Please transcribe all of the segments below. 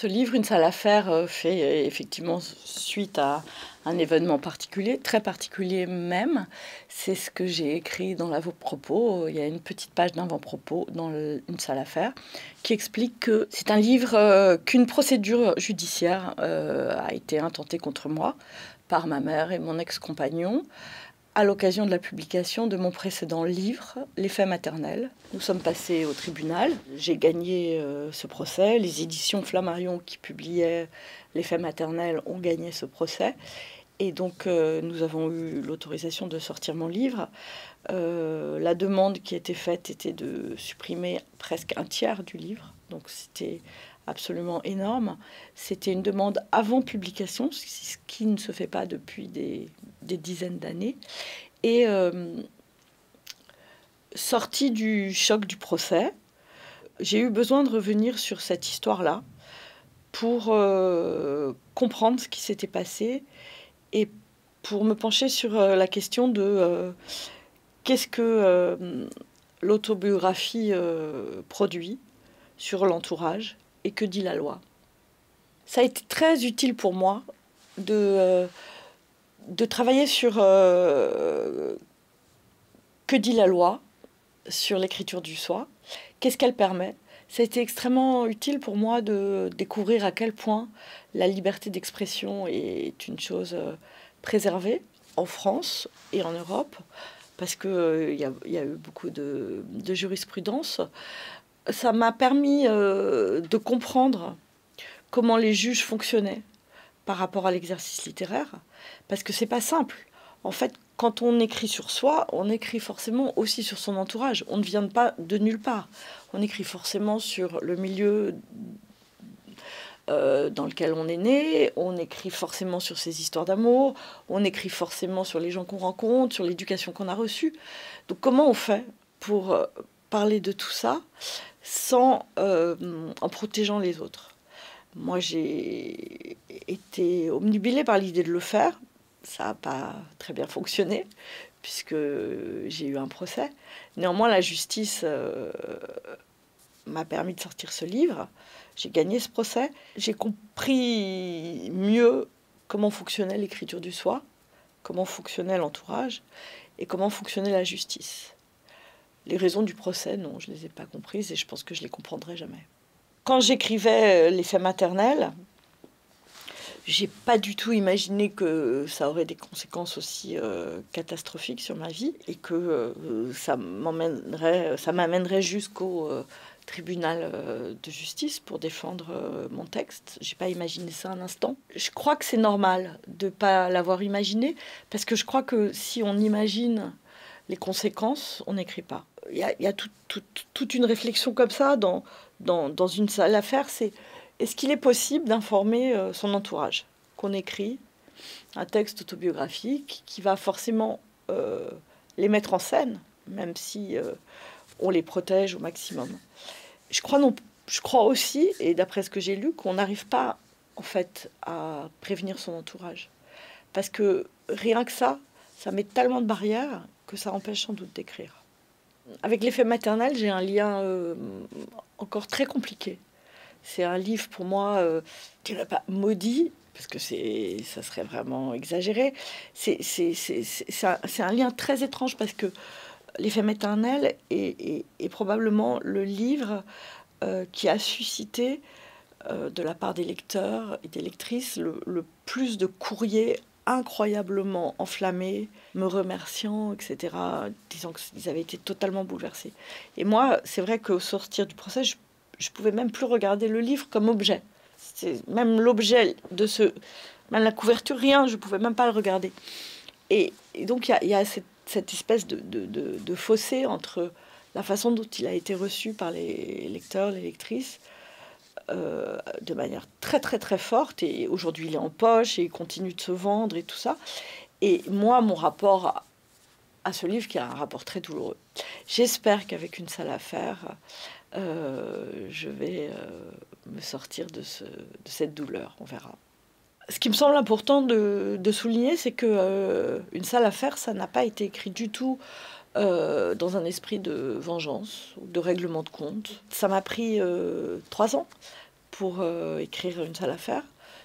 Ce livre, Une sale affaire, fait effectivement suite à un événement particulier, très particulier même. C'est ce que j'ai écrit dans l'avant-propos. Il y a une petite page d'avant-propos dans Une sale affaire qui explique que c'est un livre qu'une procédure judiciaire a été intentée contre moi par ma mère et mon ex-compagnon à l'occasion de la publication de mon précédent livre, Les faits maternels. Nous sommes passés au tribunal. J'ai gagné ce procès. Les éditions Flammarion qui publiaient Les faits maternels ont gagné ce procès. Et donc, nous avons eu l'autorisation de sortir mon livre. La demande qui était faite était de supprimer presque un tiers du livre. Donc, c'était absolument énorme. C'était une demande avant publication, ce qui ne se fait pas depuis des dizaines d'années. Et sortie du choc du procès, j'ai eu besoin de revenir sur cette histoire-là pour comprendre ce qui s'était passé et pour me pencher sur la question de qu'est-ce que l'autobiographie produit sur l'entourage et que dit la loi. Ça a été très utile pour moi de travailler sur que dit la loi sur l'écriture du soi, qu'est-ce qu'elle permet. Ça a été extrêmement utile pour moi de découvrir à quel point la liberté d'expression est une chose préservée en France et en Europe, parce qu'il y a eu beaucoup de jurisprudence. Ça m'a permis de comprendre comment les juges fonctionnaient par rapport à l'exercice littéraire, parce que c'est pas simple. En fait, quand on écrit sur soi, on écrit forcément aussi sur son entourage. On ne vient pas de nulle part. On écrit forcément sur le milieu dans lequel on est né, on écrit forcément sur ses histoires d'amour, on écrit forcément sur les gens qu'on rencontre, sur l'éducation qu'on a reçue. Donc comment on fait pour parler de tout ça sans, en protégeant les autres? Moi, j'ai été omnibulée par l'idée de le faire. Ça n'a pas très bien fonctionné, puisque j'ai eu un procès. Néanmoins, la justice m'a permis de sortir ce livre. J'ai gagné ce procès. J'ai compris mieux comment fonctionnait l'écriture du soi, comment fonctionnait l'entourage et comment fonctionnait la justice. Les raisons du procès, non, je ne les ai pas comprises et je pense que je ne les comprendrai jamais. Quand j'écrivais Les faits maternels, je n'ai pas du tout imaginé que ça aurait des conséquences aussi catastrophiques sur ma vie et que ça m'amènerait jusqu'au tribunal de justice pour défendre mon texte. Je n'ai pas imaginé ça un instant. Je crois que c'est normal de ne pas l'avoir imaginé parce que je crois que si on imagine les conséquences, on n'écrit pas. Il y a toute une réflexion comme ça dans Une sale affaire, c'est est-ce qu'il est possible d'informer son entourage qu'on écrit un texte autobiographique qui va forcément les mettre en scène, même si on les protège au maximum. Je crois aussi, et d'après ce que j'ai lu, qu'on n'arrive pas en fait à prévenir son entourage. Parce que rien que ça, ça met tellement de barrières que ça empêche sans doute d'écrire. Avec l'effet maternel, j'ai un lien encore très compliqué. C'est un livre pour moi, je dirais pas maudit, parce que ça serait vraiment exagéré. C'est un lien très étrange parce que l'effet maternel est probablement le livre qui a suscité de la part des lecteurs et des lectrices le plus de courriers incroyablement enflammés, me remerciant, etc., disant qu'ils avaient été totalement bouleversés. Et moi, c'est vrai qu'au sortir du procès, je pouvais même plus regarder le livre comme objet. Même l'objet de même la couverture, rien, je pouvais même pas le regarder. Et donc, il y a cette espèce de fossé entre la façon dont il a été reçu par les lecteurs, les lectrices, de manière très très très forte, et aujourd'hui il est en poche et il continue de se vendre et tout ça. Et moi, mon rapport à ce livre, qui a un rapport très douloureux, j'espère qu'avec Une sale affaire, je vais me sortir de cette douleur, on verra. Ce qui me semble important de souligner, c'est que Une sale affaire, ça n'a pas été écrit du tout dans un esprit de vengeance, de règlement de compte. Ça m'a pris 3 ans pour écrire Une sale affaire.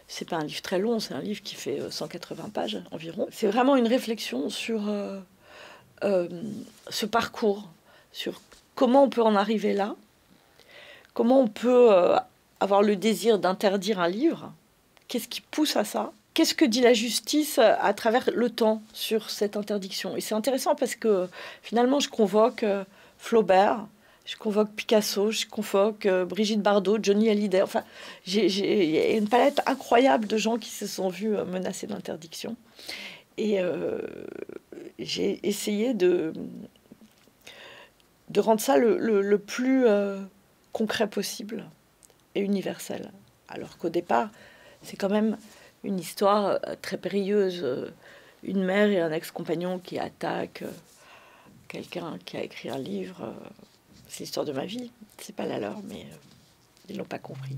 C'est pas un livre très long, c'est un livre qui fait 180 pages environ. C'est vraiment une réflexion sur ce parcours, sur comment on peut en arriver là, comment on peut avoir le désir d'interdire un livre, qu'est-ce qui pousse à ça, qu'est-ce que dit la justice à travers le temps sur cette interdiction. Et c'est intéressant parce que finalement je convoque Flaubert, je convoque Picasso, je convoque Brigitte Bardot, Johnny Hallyday. Enfin, j'ai une palette incroyable de gens qui se sont vus menacés d'interdiction. Et j'ai essayé de rendre ça le plus concret possible et universel. Alors qu'au départ, c'est quand même une histoire très périlleuse. Une mère et un ex-compagnon qui attaquent quelqu'un qui a écrit un livre. C'est l'histoire de ma vie, c'est pas la leur, mais ils l'ont pas compris.